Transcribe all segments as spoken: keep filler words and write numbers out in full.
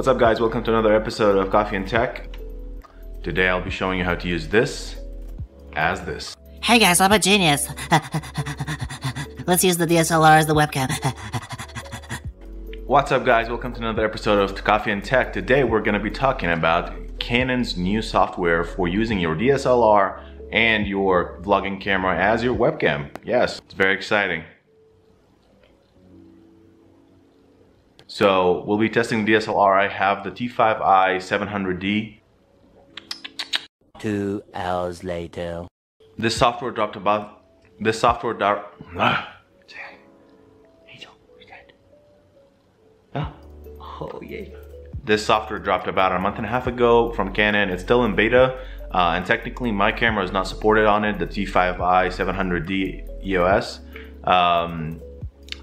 What's up guys, welcome to another episode of Coffee and Tech. Today I'll be showing you how to use this as this. Hey guys, I'm a genius. Let's use the D S L R as the webcam. What's up guys, welcome to another episode of Coffee and Tech. Today we're going to be talking about Canon's new software for using your D S L R and your vlogging camera as your webcam. Yes, it's very exciting. So we'll be testing the D S L R. I have the T five i seven hundred D. Two hours later. This software dropped about. This software dropped. Angel, we're good. Oh. Oh yeah. This software dropped about a month and a half ago from Canon. It's still in beta, uh, and technically my camera is not supported on it. The T five i seven hundred D E O S. Um,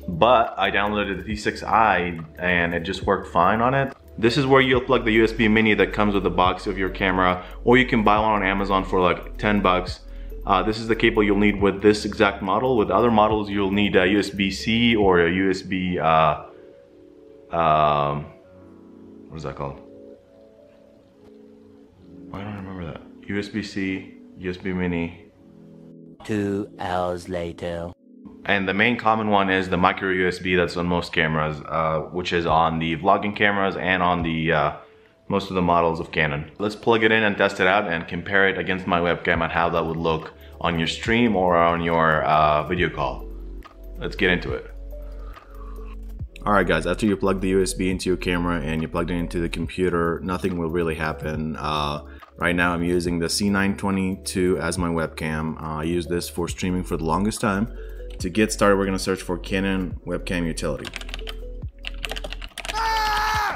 But I downloaded the T six i and it just worked fine on it. This is where you'll plug the U S B mini that comes with the box of your camera, or you can buy one on Amazon for like ten bucks. Uh, this is the cable you'll need with this exact model. With other models, you'll need a U S B C or a U S B, uh, um, what is that called? I don't remember that. U S B C, U S B mini. Two hours later. And the main common one is the micro U S B that's on most cameras, uh, which is on the vlogging cameras and on the uh, most of the models of Canon. Let's plug it in and test it out and compare it against my webcam and how that would look on your stream or on your uh, video call. Let's get into it. Alright guys, after you plug the U S B into your camera and you plugged it into the computer, nothing will really happen. Uh, right now I'm using the C nine twenty-two as my webcam. Uh, I used this for streaming for the longest time. To get started, we're going to search for Canon Webcam Utility. Ah!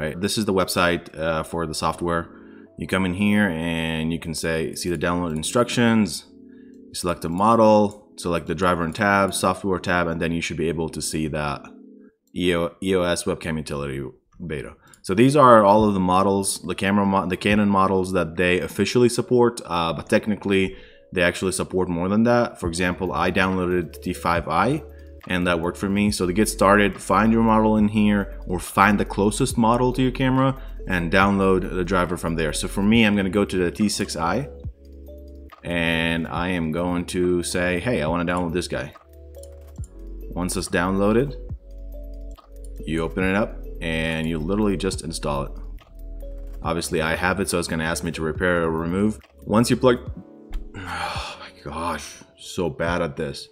Right, this is the website uh, for the software. You come in here and you can say, see the download instructions, you select a model, select the driver and tab, software tab, and then you should be able to see that E O S Webcam Utility beta. So these are all of the models, the camera, mo the Canon models that they officially support, uh, but technically they actually support more than that. For example, I downloaded the T five i and that worked for me. So to get started, find your model in here or find the closest model to your camera and download the driver from there. So for me, I'm going to go to the T six i and I am going to say, hey, I want to download this guy. Once it's downloaded, you open it up. And you literally just install it. Obviously I have it, so it's gonna ask me to repair or remove. Once you plug, oh my gosh, so bad at this.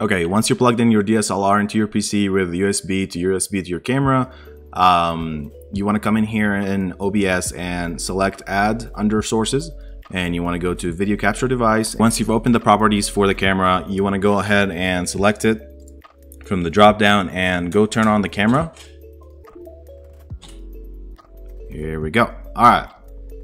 Okay, once you plugged in your D S L R into your P C with U S B to U S B to your camera, um, you wanna come in here in O B S and select add under sources, and you wanna go to video capture device. Once you've opened the properties for the camera, you wanna go ahead and select it from the drop down and go turn on the camera. Here we go. All right.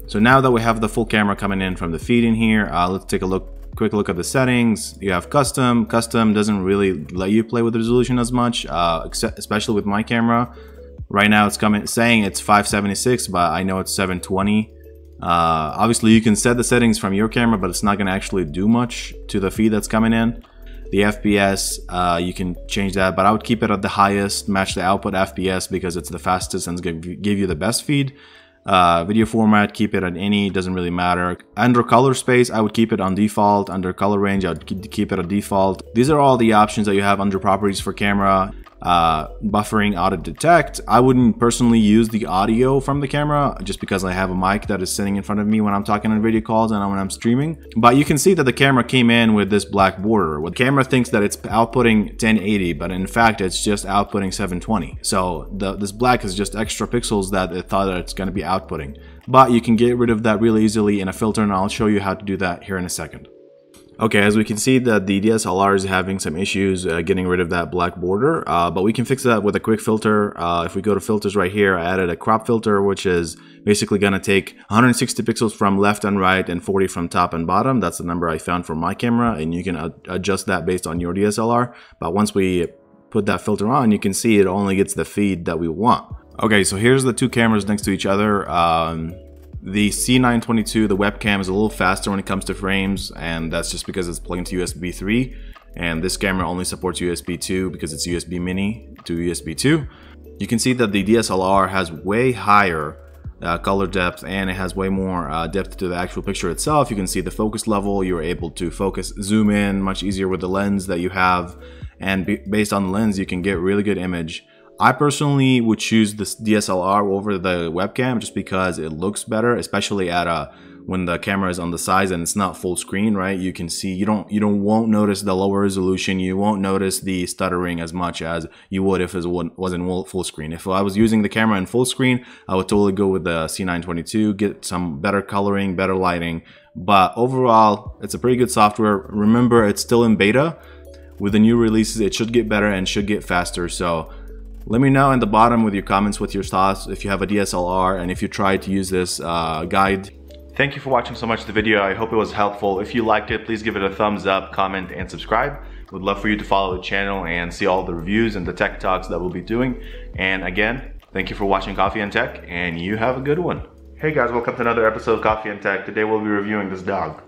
So now that we have the full camera coming in from the feed in here, uh, let's take a look, quick look at the settings. You have custom. Custom doesn't really let you play with the resolution as much, uh, except, especially with my camera. Right now it's coming saying it's five seventy-six, but I know it's seven twenty. Uh, obviously you can set the settings from your camera, but it's not gonna actually do much to the feed that's coming in. The F P S, uh, you can change that, but I would keep it at the highest, match the output F P S because it's the fastest and it's going to give you the best feed. Uh, video format, keep it at any, doesn't really matter. Under color space, I would keep it on default. Under color range, I would keep it at default. These are all the options that you have under properties for camera. Uh, buffering, auto detect. I wouldn't personally use the audio from the camera just because I have a mic that is sitting in front of me when I'm talking on video calls and when I'm streaming. But you can see that the camera came in with this black border. The camera thinks that it's outputting ten eighty, but in fact it's just outputting seven twenty. So the, this black is just extra pixels that it thought that it's going to be outputting. But you can get rid of that really easily in a filter, and I'll show you how to do that here in a second. Okay, as we can see that the D S L R is having some issues uh, getting rid of that black border, uh, but we can fix that with a quick filter. Uh, if we go to filters right here, I added a crop filter, which is basically going to take one hundred sixty pixels from left and right and forty from top and bottom. That's the number I found for my camera, and you can ad adjust that based on your D S L R. But once we put that filter on, you can see it only gets the feed that we want. Okay, so here's the two cameras next to each other. Um, The C nine twenty-two, the webcam, is a little faster when it comes to frames, and that's just because it's plugged into U S B three. and this camera only supports U S B two because it's U S B mini to U S B two. You can see that the D S L R has way higher uh, color depth, and it has way more uh, depth to the actual picture itself. You can see the focus level, you're able to focus, zoom in much easier with the lens that you have, and be based on the lens you can get really good image. I personally would choose this D S L R over the webcam just because it looks better, especially at a when the camera is on the size and it's not full screen, right? You can see you don't you don't won't notice the lower resolution, you won't notice the stuttering as much as you would if it wasn't full screen. If I was using the camera in full screen, I would totally go with the C nine twenty-two, get some better coloring, better lighting. But overall, it's a pretty good software. Remember, it's still in beta. With the new releases, it should get better and should get faster. So let me know in the bottom with your comments, with your thoughts, if you have a D S L R and if you try to use this uh, guide. Thank you for watching so much the video. I hope it was helpful. If you liked it, please give it a thumbs up, comment, and subscribe. Would love for you to follow the channel and see all the reviews and the tech talks that we'll be doing. And again, thank you for watching Coffee and Tech, and you have a good one. Hey guys, welcome to another episode of Coffee and Tech. Today we'll be reviewing this dog.